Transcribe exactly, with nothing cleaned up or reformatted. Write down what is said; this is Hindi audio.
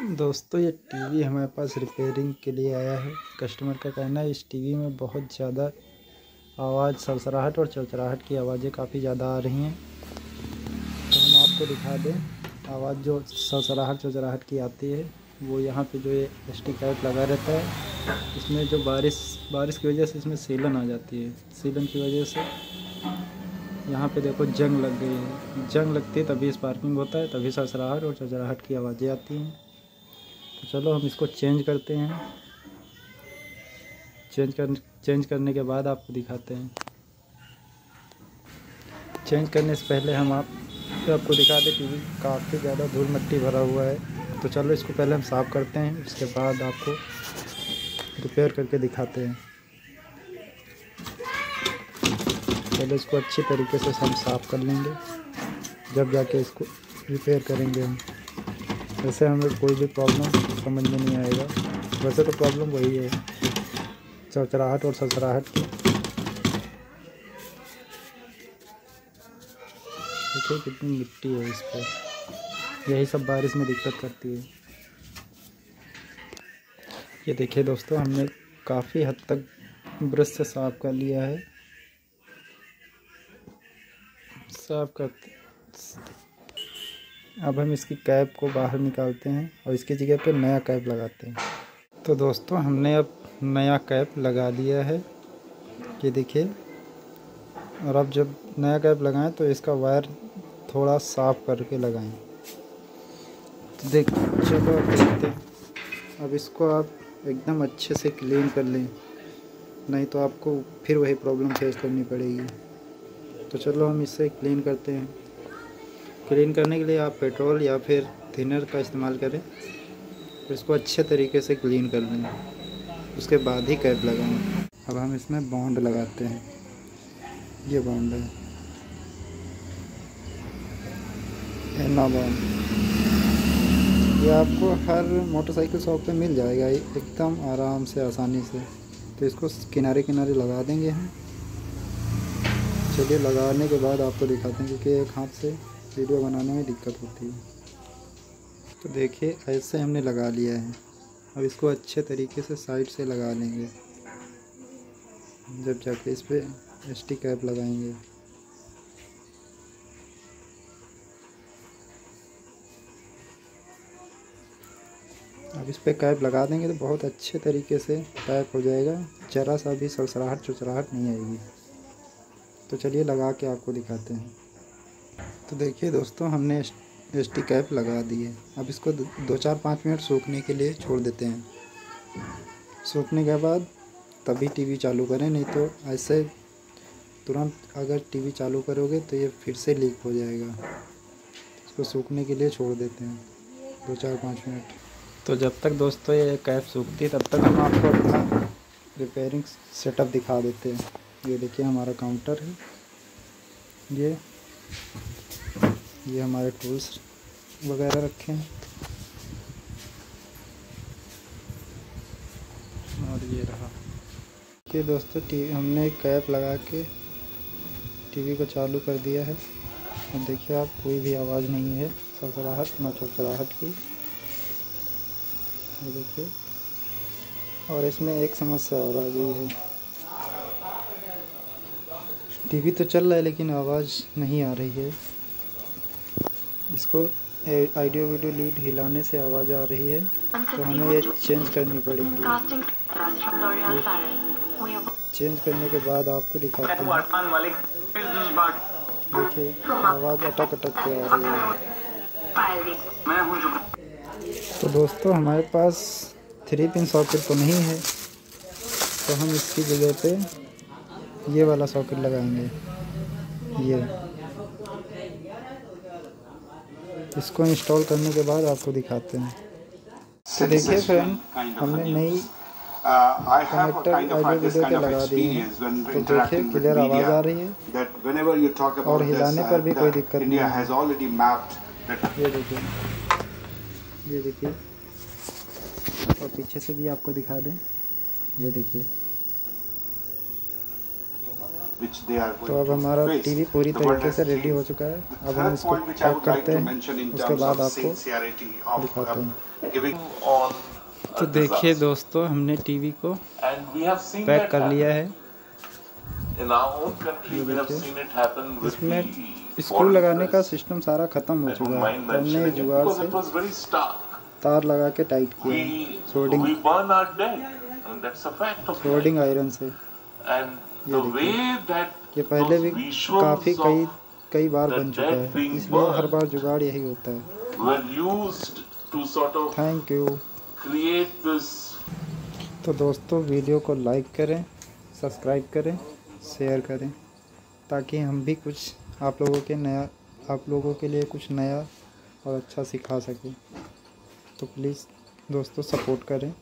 दोस्तों ये टीवी हमारे पास रिपेयरिंग के लिए आया है। कस्टमर का कहना है इस टीवी में बहुत ज़्यादा आवाज़, सरसराहट और चरचराहट की आवाज़ें काफ़ी ज़्यादा आ रही हैं। तो हम आपको दिखा दें, आवाज़ जो सरसराहट चरचराहट की आती है वो यहाँ पे जो ये एसडी कार्ड लगा रहता है, इसमें जो बारिश बारिश की वजह से इसमें सीलन आ जाती है। सीलन की वजह से यहाँ पे देखो जंग लग गई है। जंग लगती है तभी स्पार्किंग होता है, तभी सरसराहट और चरचराहट की आवाज़ें आती हैं। तो चलो हम इसको चेंज करते हैं। चेंज कर चेंज करने के बाद आपको दिखाते हैं। चेंज करने से पहले हम आप तो आपको दिखा दें टीवी काफ़ी ज़्यादा धूल मिट्टी भरा हुआ है। तो चलो इसको पहले हम साफ़ करते हैं, उसके बाद आपको रिपेयर करके दिखाते हैं। पहले इसको अच्छी तरीके से हम साफ़ कर लेंगे, जब जाके इसको रिपेयर करेंगे हम। वैसे हमें कोई भी प्रॉब्लम समझ में नहीं आएगा, वैसे तो प्रॉब्लम वही है, चरचराहट और सरसराहट की। देखिए कितनी मिट्टी है इस पर, यही सब बारिश में दिक्कत करती है। ये देखिए दोस्तों, हमने काफ़ी हद तक ब्रश से साफ़ कर लिया है। साफ करते अब हम इसकी कैप को बाहर निकालते हैं और इसकी जगह पे नया कैप लगाते हैं। तो दोस्तों हमने अब नया कैप लगा लिया है, ये देखिए। और अब जब नया कैप लगाएं तो इसका वायर थोड़ा साफ़ करके लगाएं। तो देख चलो अब देखते हैं। अब इसको आप एकदम अच्छे से क्लीन कर लें, नहीं तो आपको फिर वही प्रॉब्लम फेस करनी पड़ेगी। तो चलो हम इसे क्लीन करते हैं। क्लीन करने के लिए आप पेट्रोल या फिर थिनर का इस्तेमाल करें, इसको अच्छे तरीके से क्लीन कर लें, उसके बाद ही कैप लगाएं। अब हम इसमें बॉन्ड लगाते हैं, ये बॉन्ड है एना बॉन्ड। ये आपको हर मोटरसाइकिल शॉप पे मिल जाएगा एकदम आराम से, आसानी से। तो इसको किनारे किनारे लगा देंगे हम। चलिए लगाने के बाद आपको दिखाते हैं, क्योंकि एक हाथ से वीडियो बनाने में दिक्कत होती है। तो देखिए ऐसे हमने लगा लिया है। अब इसको अच्छे तरीके से साइड से लगा लेंगे, जब जाके इस पर एसडी कैप लगाएंगे। अब इस पर कैप लगा देंगे तो बहुत अच्छे तरीके से पैक हो जाएगा, जरा सा भी सरसराहट चुचराहट नहीं आएगी। तो चलिए लगा के आपको दिखाते हैं। तो देखिए दोस्तों, हमने एसडी कैप लगा दी है। अब इसको दो चार पाँच मिनट सूखने के लिए छोड़ देते हैं। सूखने के बाद तभी टीवी चालू करें, नहीं तो ऐसे तुरंत अगर टीवी चालू करोगे तो ये फिर से लीक हो जाएगा। इसको सूखने के लिए छोड़ देते हैं दो चार पाँच मिनट। तो जब तक दोस्तों ये कैप सूखती है, तब तक हम आपको अपना रिपेयरिंग सेटअप दिखा देते हैं। ये देखिए हमारा काउंटर है, ये ये हमारे टूल्स वगैरह रखे हैं, और ये रहा कि दोस्तों टीवी हमने एक कैप लगा के टीवी को चालू कर दिया है। अब देखिए आप, कोई भी आवाज़ नहीं है सरसराहट ना चरचराहट की। ये देखिए, और इसमें एक समस्या और आ गई है, टीवी तो चल रहा है लेकिन आवाज़ नहीं आ रही है। इसको ऑडियो वीडियो लीड हिलाने से आवाज़ आ रही है, तो हमें ये चेंज करनी पड़ेगी। चेंज करने के बाद आपको दिखाते हैं। देखिए आवाज़ अटक अटक के आ रही है। तो दोस्तों हमारे पास थ्री पिन सॉकेट तो नहीं है, तो हम इसकी जगह पे ये वाला सॉकेट लगाएंगे। ये इसको इंस्टॉल करने के बाद आपको दिखाते हैं। तो देखिए फ्रेंड, हमने नई कनेक्टर ऑडियो वीडियो पे लगा दी है। तो देखिए क्लियर आवाज़ आ रही है, और हिलाने पर भी कोई दिक्कत नहीं है। ये देखिए, ये देखिए, और पीछे से भी आपको दिखा दें। ये देखिए, तो अब हमारा टीवी पूरी तरीके से रेडी हो चुका है। अब हम इसको पैक करते हैं, उसके बाद आपको दिखाते हैं। तो देखिए दोस्तों, हमने टीवी को पैक कर लिया है। इसमें स्क्रू लगाने का सिस्टम सारा खत्म हो चुका है। हमने जुगाड़ से तार लगा के टाइट किया, सोल्डिंग सोल्डिंग आयरन से। ये, ये पहले भी काफी कई कई बार बन चुका है, इसलिए हर बार जुगाड़ यही होता है। Thank you. तो दोस्तों, वीडियो को लाइक करें, सब्सक्राइब करें, शेयर करें, ताकि हम भी कुछ आप लोगों के नया आप लोगों के लिए कुछ नया और अच्छा सिखा सकें। तो प्लीज़ दोस्तों सपोर्ट करें।